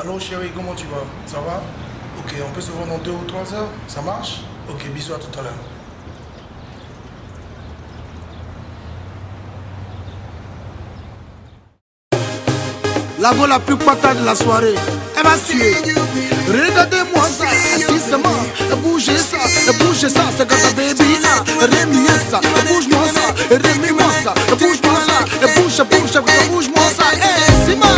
Allô chérie, comment tu vas? Ça va? Ok, on peut se voir dans 2 ou 3 heures? Ça marche? Ok, bisous, à tout à l'heure. La go la plus patate de la soirée, elle va suer. Regardez-moi ça, assise-moi, bougez ça, c'est quand ta baby là. Remue ça, bouge-moi ça, remue-moi ça, bouge-moi ça, bouge, bouge-moi ça, c'est mal.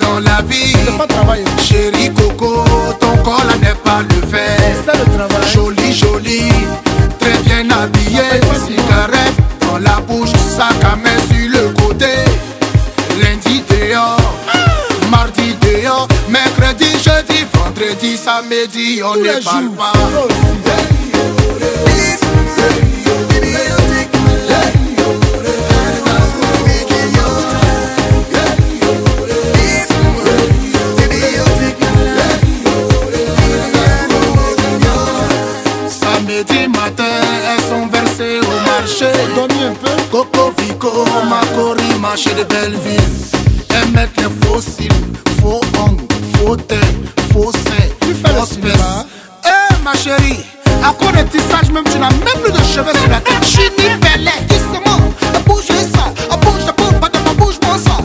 Dans la vie, c'est pas travailler. Chérie Coco, ton corps là n'est pas le fait. C'est le travail. Jolie, jolie, très bien habillée. Cigarette dans la bouche, sac à main sur le côté. Lundi dehors, mardi dehors, mercredi, jeudi, vendredi, samedi, on ne parle pas. Coco Vico, Macori, marché de Belleville. Elles mettent les faux cils, faux ongles, faux têtes, faux seins, faux espèces. Eh ma chérie, à cause de tissage même tu n'as même plus de cheveux sur la tête. Je suis ni belle, dis-moi, bouge ça, bouge ta peau, pas de ma bouche, moi ça.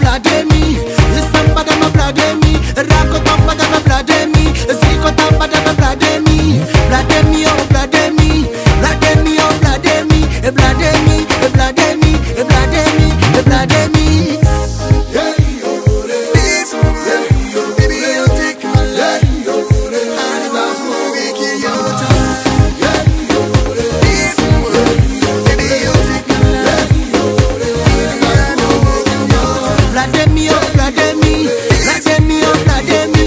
Blademi, oh blademi, blademi, oh blademi.